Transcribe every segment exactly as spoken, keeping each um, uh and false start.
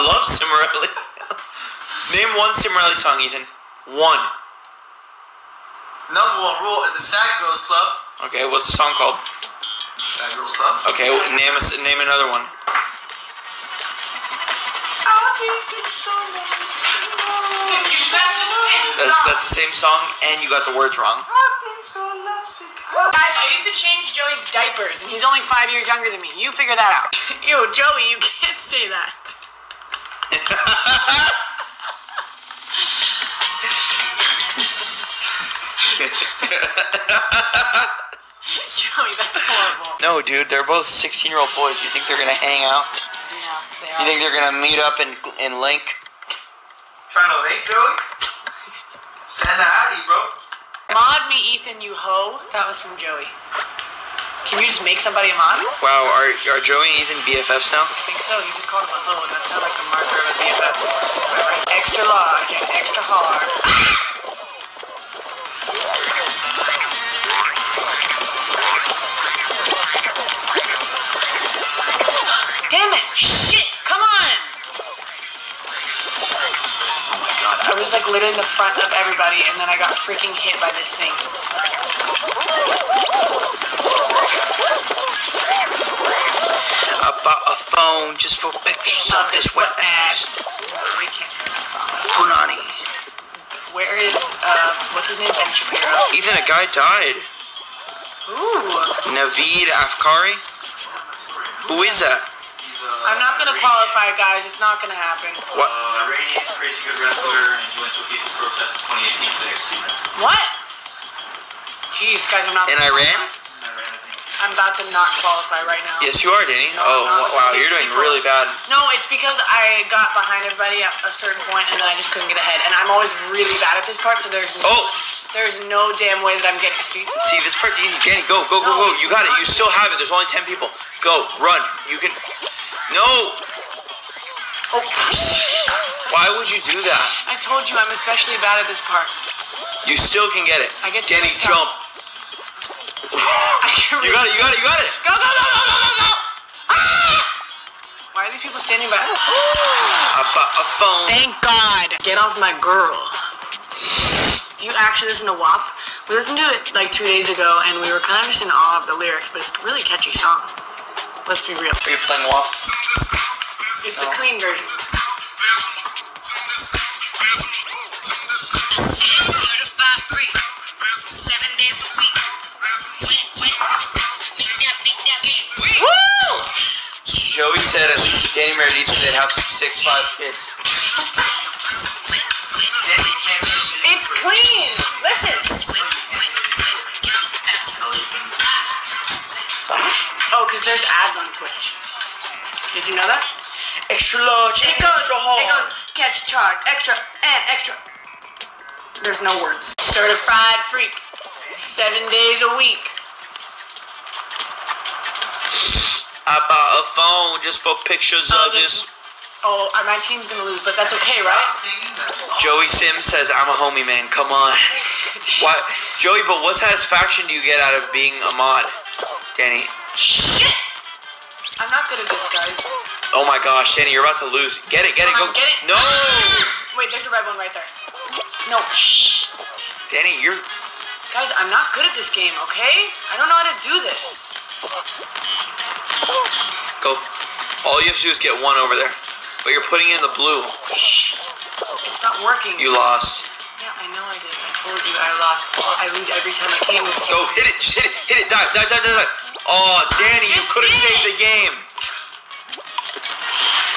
love Cimorelli. Name one Cimorelli song, Ethan. One. Number one rule at the Sad Girls Club. Okay, what's the song called? Sad Girls Club. Okay, name us. Name another one. That's, that's the same song, and you got the words wrong. Guys, I used to change Joey's diapers, and he's only five years younger than me. You figure that out. Ew, Joey, you can't say that. Joey, that's horrible. No, dude, they're both sixteen-year-old boys. You think they're gonna hang out? Yeah, they are. You think they're gonna meet up and and link? Trying to link, Joey? Send that howdy, bro. Mod me, Ethan, you hoe. That was from Joey. Can you just make somebody a mod? Wow, are, are Joey and Ethan B F Fs now? I think so. You just called him a hoe, and that's kind of like the marker of a B F F. Right? Extra large and extra hard. Damn it! Shit! Come on! Oh my god, I was like literally in the front of everybody, and then I got freaking hit by this thing. I bought a phone just for pictures of this wet ass. We can't sing that song. Punani. Where is, uh, what's his name? Ben Shapiro. Ethan, a guy died. Ooh. Naveed Afkari. Who is that? I'm not gonna qualify, guys. It's not gonna happen. What? Uh, Iranian crazy good wrestler, and he went to a peaceful protest in twenty eighteen for the X P. What? Jeez, guys, I'm not. In Iran? I'm about to not qualify right now. Yes, you are, Danny. No, oh, wow, you're doing people. really bad. No, it's because I got behind everybody at a certain point, and then I just couldn't get ahead. And I'm always really bad at this part, so there's no, oh. there's no damn way that I'm getting to see. See, this part's easy. Danny, go, go, go, no, go. You got it. You still have it. There's only ten people. Go, run. You can. No. Oh. Why would you do that? I told you I'm especially bad at this part. You still can get it. I get to Danny, jump. You got it, you got it, you got it! Go, go, go, go, go, go, go! Ah! Why are these people standing back? I bought a phone. Thank God. Get off my girl. Do you actually listen to W A P? We listened to it like two days ago, and we were kind of just in awe of the lyrics, but it's a really catchy song. Let's be real. Are you playing W A P? It's no. the clean version. Joey said at least Danny married Ethan, they'd have six, five kids. It's clean! Listen! Oh, because there's ads on Twitch. Did you know that? Extra large, it goes, extra hard. It goes, catch, charge, extra, and extra. There's no words. Certified freak. Seven days a week. I bought a phone just for pictures oh, of this. Oh, my team's gonna lose, but that's okay, right? Joey Sim says, I'm a homie, man. Come on. What, Joey, but what satisfaction do you get out of being a mod? Danny. Shit! I'm not good at this, guys. Oh my gosh, Danny, you're about to lose. Get it, get Come it, on, go. Get it. No! Wait, there's a red one right there. No, shh. Danny, you're... Guys, I'm not good at this game, okay? I don't know how to do this. Go. All you have to do is get one over there. But you're putting in the blue. It's not working. You lost. Yeah, I know I did. I told you I lost. I lose every time I came with you. Go, hit it, hit it, hit it, dive, dive, dive, dive, dive. Oh, Danny, you could have saved the game.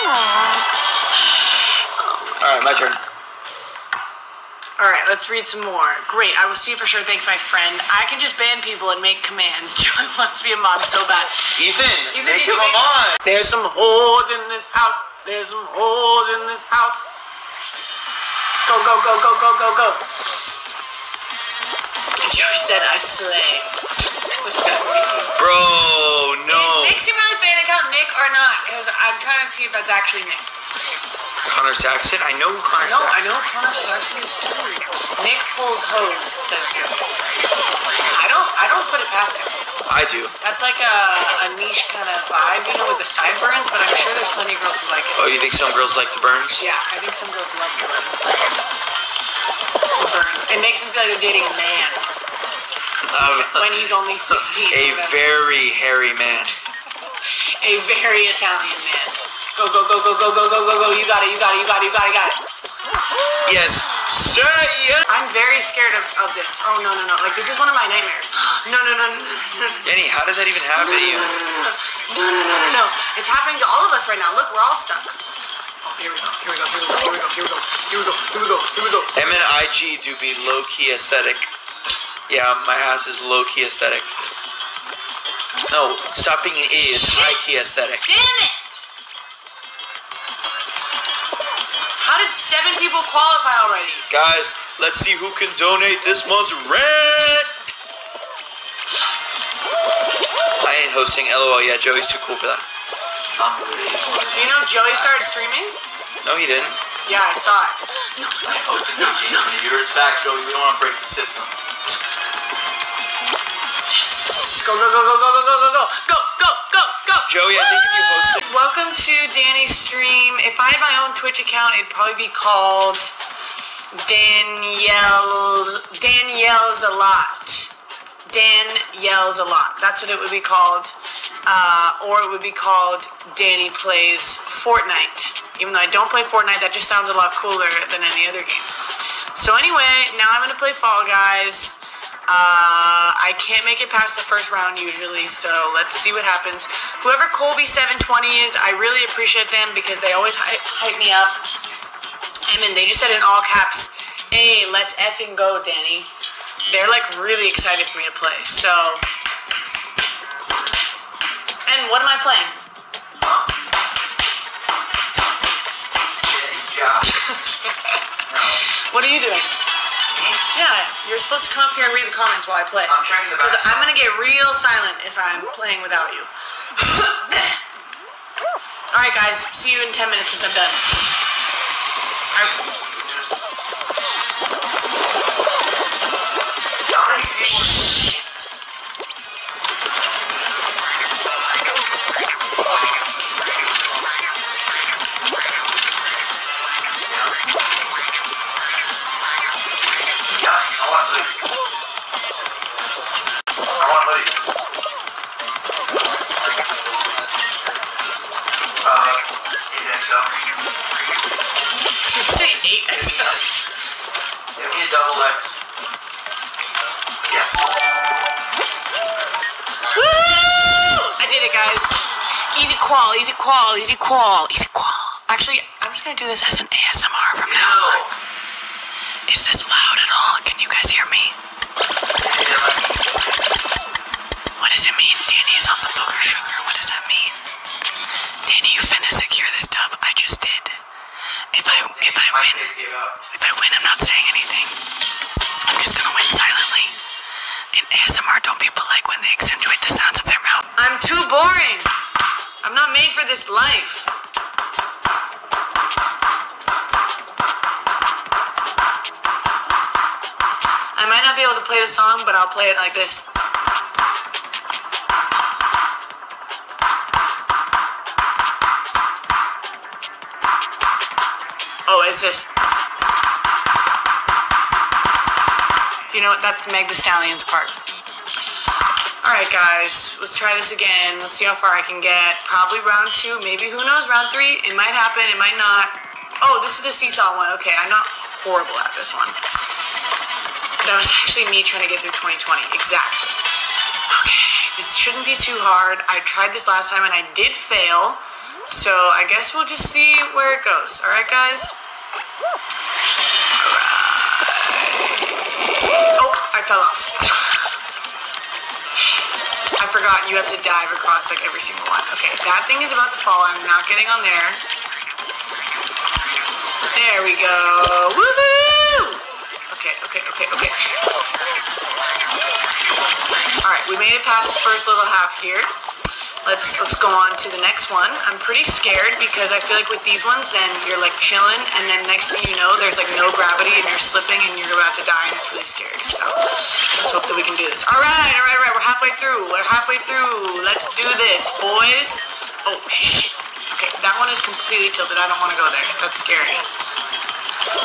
Aww. All right, my turn. All right, let's read some more. Great, I will see for sure. Thanks, my friend. I can just ban people and make commands. Joey wants to be a mod so bad. Ethan, Ethan make him a mod. There's some holes in this house. There's some holes in this house. Go, go, go, go, go, go, go. Joey said I slay. What's that? Bro, no. Is Nick Cimorelli fan account Nick or not? Because I'm trying to see if that's actually Nick. Connor Saxon? I know Connor I know, Saxon. I know Connor Saxon is too. Nick pulls hose, says Joe. I don't, I don't put it past him. I do. That's like a, a niche kind of vibe, you know, with the side burns, but I'm sure there's plenty of girls who like it. Oh, you think some girls like the burns? Yeah, I think some girls love the burns. The burns. It makes them feel like they're dating a man. Um, when he's only sixteen. A very hairy man. A very Italian man. Go, go, go, go, go, go, go, go, go. You got it, you got it, you got it, you got it, you got it. Yes, sir, yeah. I'm very scared of, of this. Oh, no, no, no. Like, this is one of my nightmares. No, no, no, no, no. Danny, how does that even happen to you? No, no, no, no, no. It's happening to all of us right now. Look, we're all stuck. Oh, here we go, here we go, here we go, here we go, here we go, here we go, here we go. M and I G do be low-key aesthetic. Yeah, my ass is low-key aesthetic. No, stop being an idiot. It's high-key aesthetic. Damn it! How did seven people qualify already? Guys, let's see who can donate this month's rent! I ain't hosting, lol. Yeah, Joey's too cool for that. Oh. You know Joey started streaming? No, he didn't. Yeah, I saw it. No, I hosted no, no, no. You're his back, Joey. We don't want to break the system. Yes! Go, go, go, go, go, go, go, go, go, go, go, go, go! Joey, I think if you hosted... Welcome to Danny's stream. If I had my own Twitch account, it'd probably be called Danielle Danielle's a lot. Dan yells a lot. That's what it would be called. Uh, or it would be called Danny Plays Fortnite. Even though I don't play Fortnite, that just sounds a lot cooler than any other game. So anyway, now I'm gonna play Fall Guys. Uh, I can't make it past the first round usually, so let's see what happens. Whoever Colby seven twenty is, I really appreciate them because they always hype, hype me up. Emmyn, they just said in all caps, hey, let's effing go, Danny. They're like really excited for me to play, so. And what am I playing? What are you doing? Yeah, you're supposed to come up here and read the comments while I play. I'm trying to. Because I'm gonna get real silent if I'm playing without you. All right, guys. See you in ten minutes once I'm done. All right. Shit. Qual, easy qual, easy qual, easy qual. Actually, I'm just gonna do this as an A S M R from Ew. now on. Is this loud at all? Can you guys hear me? What does it mean? Danny is on the booger sugar. What does that mean? Danny, you finna secure this dub. I just did. If I if I win, if I win, I'm not saying anything. I'm just gonna win silently. In A S M R, don't people like when they accentuate the sounds of their mouth? I'm too boring. I'm not made for this life. I might not be able to play the song, but I'll play it like this. Oh, is this? You know what? That's Meg Thee Stallion's part. Alright guys, let's try this again. Let's see how far I can get. Probably round two, maybe, who knows, round three. It might happen, it might not. Oh, this is the seesaw one. Okay, I'm not horrible at this one. That was actually me trying to get through twenty twenty, exactly. Okay, this shouldn't be too hard. I tried this last time and I did fail. So I guess we'll just see where it goes. Alright guys? Alright. Oh, I fell off. I forgot you have to dive across like every single one. Okay, that thing is about to fall. I'm not getting on there. There we go. Woohoo! Okay, okay, okay, okay. Alright, we made it past the first little half here. Let's let's go on to the next one. I'm pretty scared because I feel like with these ones, then you're like chilling, and then next thing you know, there's like no gravity, and you're slipping, and you're about to die, and it's really scary. So let's hope that we can do this. All right, all right, all right. We're halfway through. We're halfway through. Let's do this, boys. Oh shit. Okay, that one is completely tilted. I don't want to go there. That's scary.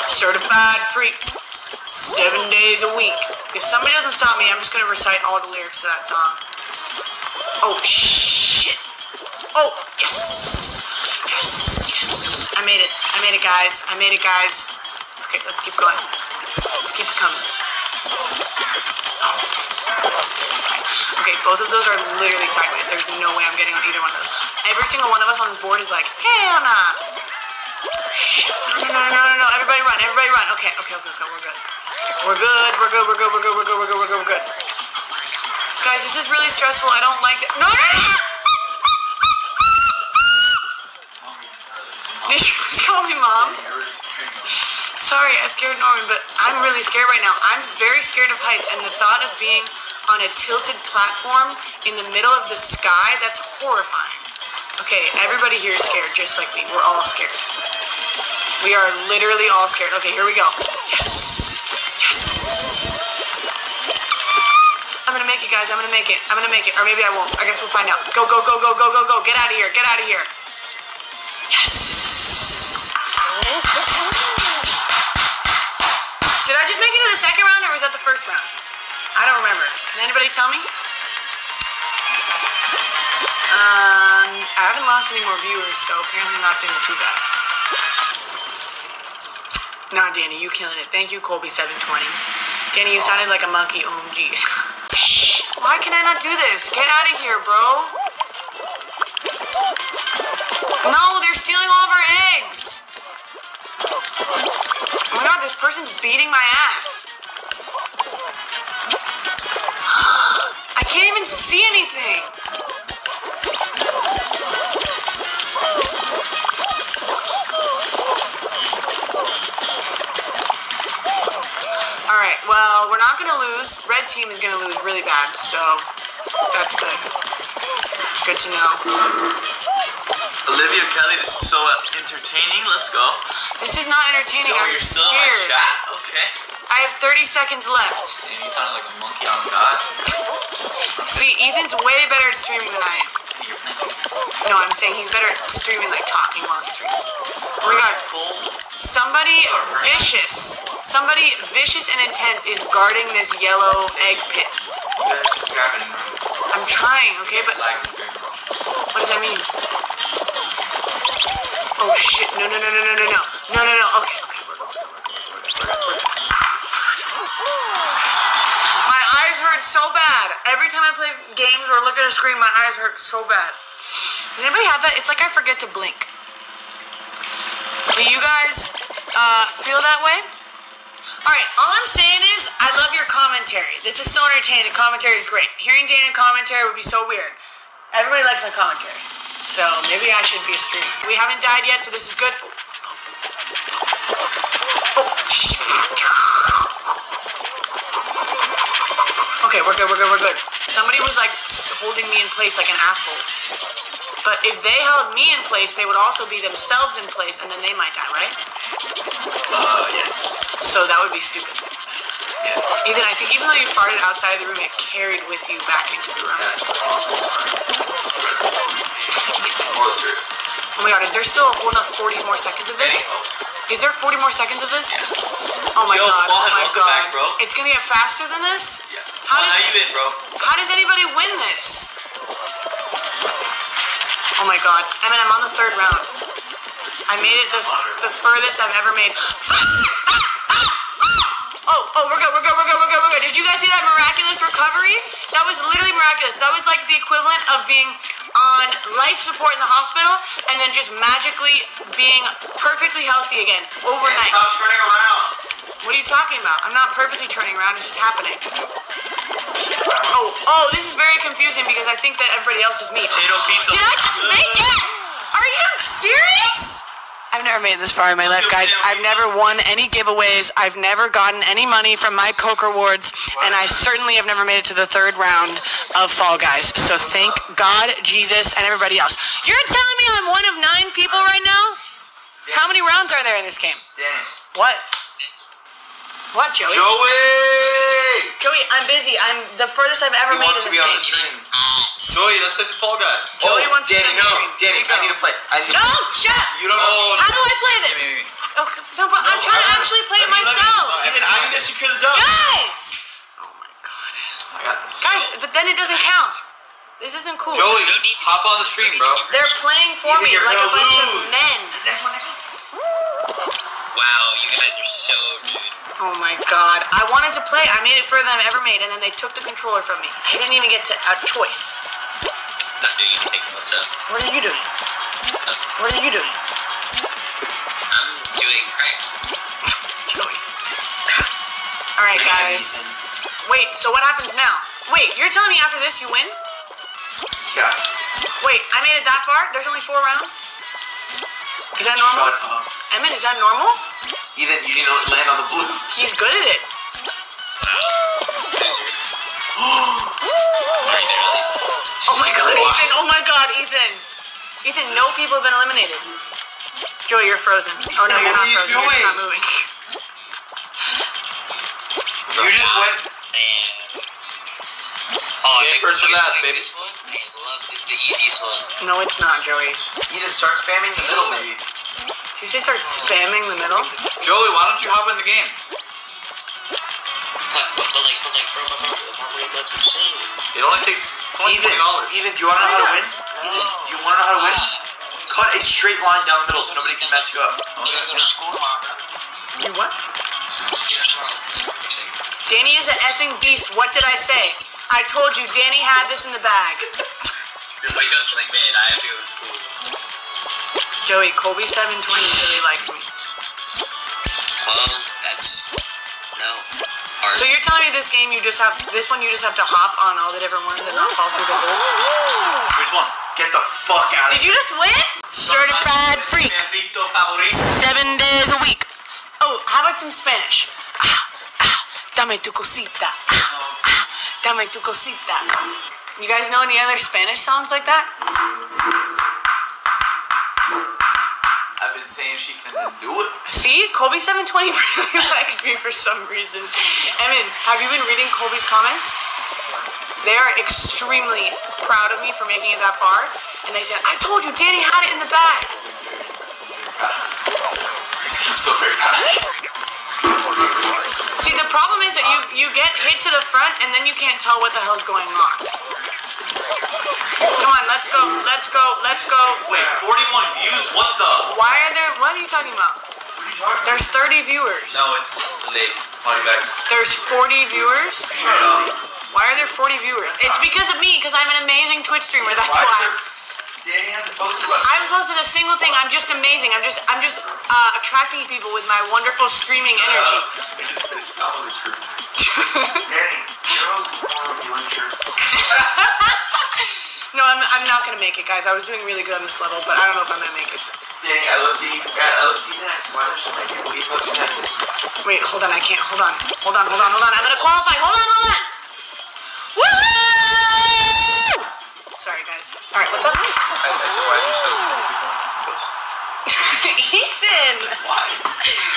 Certified freak. Seven days a week. If somebody doesn't stop me, I'm just gonna recite all the lyrics to that song. Oh shit! Oh yes, yes, yes! I made it! I made it, guys! I made it, guys! Okay, let's keep going. Let's keep coming. Oh. Okay, both of those are literally sideways. There's no way I'm getting on either one of those. Every single one of us on this board is like, hell nah! No, no, no, no, no! Everybody run! Everybody run! Okay, okay, okay, okay. We're good. We're good. We're good. We're good. We're good. We're good. We're good. We're good. We're good. Guys, this is really stressful. I don't like it. No, no, no! Did you just call me mom? Sorry, I scared Norman, but I'm really scared right now. I'm very scared of heights, and the thought of being on a tilted platform in the middle of the sky, that's horrifying. Okay, everybody here is scared, just like me. We're all scared. We are literally all scared. Okay, here we go. Yes! Yes! I'm gonna make it, guys. I'm gonna make it. I'm gonna make it. Or maybe I won't. I guess we'll find out. Go, go, go, go, go, go, go. Get out of here. Get out of here. Yes. Did I just make it to the second round, or was that the first round? I don't remember. Can anybody tell me? Um, I haven't lost any more viewers, so apparently I'm not doing too bad. Nah, Danny, you killing it. Thank you, Colby seven twenty. Danny, you sounded like a monkey. Oh, geez. Why can I not do this? Get out of here, bro. No, they're stealing all of our eggs. Oh my god, this person's beating my ass. I can't even see anything. Alright, well, we're not going to lose. Red team is going to lose really bad, so that's good. It's good to know. Olivia Kelly, this is so entertaining. Let's go. This is not entertaining. No, I'm you're scared. Still in my chat? Okay. I have thirty seconds left. And you sounded like a monkey on God. See, Ethan's way better at streaming than I am. No, I'm saying he's better at streaming, like talking while he streams. Oh my god. Somebody vicious. Somebody vicious and intense is guarding this yellow egg pit. I'm trying, okay, but what does that mean? Oh shit! No, no, no, no, no, no, no, no, no, no. Okay, okay, we're good, we're good, we're good. My eyes hurt so bad. Every time I play games or look at a screen, my eyes hurt so bad. Does anybody have that? It's like I forget to blink. Do you guys uh, feel that way? Alright, all I'm saying is, I love your commentary. This is so entertaining. The commentary is great. Hearing Dana commentary would be so weird. Everybody likes my commentary. So, maybe I should be a streamer. We haven't died yet, so this is good. Oh. Okay, we're good, we're good, we're good. Somebody was like holding me in place like an asshole. But if they held me in place, they would also be themselves in place, and then they might die, right? Uh, yes. So that would be stupid. Yeah. Ethan, I think even though you farted outside of the room, it carried with you back into the room. Oh my god, is there still a whole enough forty more seconds of this? Is there forty more seconds of this? Oh my god, oh my god. It's gonna get faster than this? How does, how does anybody win this? Oh my god. Emmyn, I'm on the third round. I made it the, the furthest I've ever made. Oh, oh, we're good, we're good, we're good, we're good, we're good. Did you guys see that miraculous recovery? That was literally miraculous. That was like the equivalent of being on life support in the hospital and then just magically being perfectly healthy again overnight. Stop turning around. What are you talking about? I'm not purposely turning around, it's just happening. Oh, oh, this is very confusing because I think that everybody else is me. Potato pizza. Did I just make it? Are you serious? I've never made it this far in my life, guys. I've never won any giveaways. I've never gotten any money from my Coke rewards, and I certainly have never made it to the third round of Fall Guys. So thank God, Jesus, and everybody else. You're telling me I'm one of nine people right now? How many rounds are there in this game? What? What, Joey? Joey! Joey, I'm busy. I'm the furthest I've ever he made in this game. He wants to be on the stream. Joey, let's play some Fall Guys. Joey oh, wants Danny, to be on the stream. No, Danny, I need to play. I need no, to play. Shut up! You don't know. How do I play this? Me, me, me. Oh, no, but no, I'm trying to actually play it myself. Even I need to secure the dog. Guys! Oh my God. I got this. Guys, but then it doesn't count. This isn't cool. Joey, hop on the stream, bro. They're playing for me like a bunch of men. Next one, next one. Wow, you guys are so rude. Oh my God. I wanted to play. I made it further than I've ever made, and then they took the controller from me. I didn't even get to a choice. Not doing anything. What's up? What are you doing? Uh, what are you doing? I'm doing pranks. Joey. All right, guys. Wait, so what happens now? Wait, you're telling me after this you win? Yeah. Wait, I made it that far? There's only four rounds? Is that normal? Shut up. Emmyn, is that normal? Ethan, you need to land on the blue. He's good at it. Oh my God, Ethan. Oh my God, Ethan. Ethan, no people have been eliminated. Joey, you're frozen. Oh no, you're not frozen. You're just not moving. You just went. Oh, yeah, first or last, baby. I love this. The easiest one. No, it's not, Joey. Ethan, start spamming the middle, maybe. Did you start spamming the middle? Joey, why don't you hop in the game? It only takes twenty dollars. Ethan, do you want to know how to win? Ethan, do you want to know how to win? Cut a straight line down the middle so nobody can mess you up. Okay. You what? Danny is an effing beast. What did I say? I told you Danny had this in the bag. You're like, man, I have to go to school. Joey, Colby seven twenty really likes me. Well, that's no. Hard. So you're telling me this game you just have this one you just have to hop on all the different ones and not fall through the hole? Which one? Get the fuck out of here. Did you just win? Certified freak. Seven days a week. Oh, how about some Spanish? Ah, ah, dame tu cosita. Ah, ah, dame tu cosita. You guys know any other Spanish songs like that? I've been saying she finna do it. See? Colby seven twenty really likes me for some reason. Emmyn, have you been reading Colby's comments? They are extremely proud of me for making it that far. And they said, I told you Danny had it in the bag. I'm so very happy. See, the problem is that you, you get hit to the front and then you can't tell what the hell's going on. Come on, let's go, let's go, let's go. Wait, forty-one views? What the? Why are there, what are you talking about? What are you talking about? There's thirty viewers. No, it's late. There's forty viewers? Shut up. Why are there forty viewers? It's because of me, because I'm an amazing Twitch streamer, that's why. Danny hasn't posted a I haven't posted a single thing, I'm just amazing. I'm just, I'm just uh, attracting people with my wonderful streaming uh, energy. It's probably true. Danny, you're all more of a No, I'm, I'm not gonna make it, guys. I was doing really good on this level, but I don't know if I'm gonna make it. Danny, I love the, I love the internet. Why don't you make it? Will you post it like this? Wait, hold on, I can't. Hold on. Hold on, hold on, hold on. I'm gonna qualify. Hold on, hold on. Woohoo! Sorry, guys. All right, what's up? I, I said, why are you so Ethan! That's why.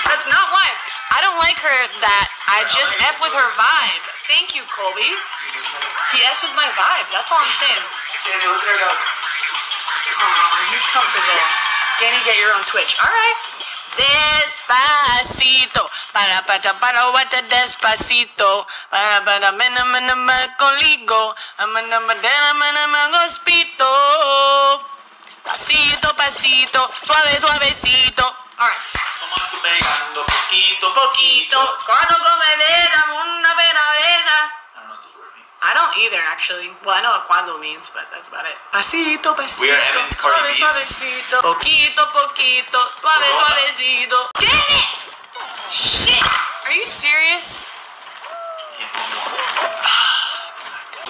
That's not why. I don't like her that. I just F with her vibe. Thank you, Colby. He F's with my vibe. That's all I'm saying. Danny, look at her go. Aw, you're comfortable. Danny, get your own Twitch. All right. Despacito. Para para para what a despacito. Para para mena mena macoligo. Mena mena mena magospito. Pasito, pasito. Suave, suavecito. All right. Vamos pegando poquito, poquito. Cuando comedera una penadera. I don't either, actually. Well, I know what cuando means, but that's about it. Pasito, pasito. We are Emmyn's party bees. Suavecito. Poquito, poquito. Suave, suavecito. Damn it! Shit! Are you serious? Yeah.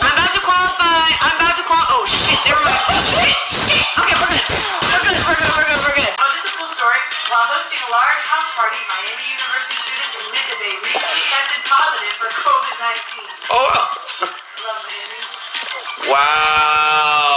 I'm about to qualify. I'm about to qualify. Oh, shit. Never mind. Oh, shit. Shit. Okay, we're good. We're good. We're good. We're good. We're good. Oh, this is a cool story. hosting a large house party. Miami University students admit that they recently tested positive for COVID nineteen. Oh, wow. Love Miami. Wow.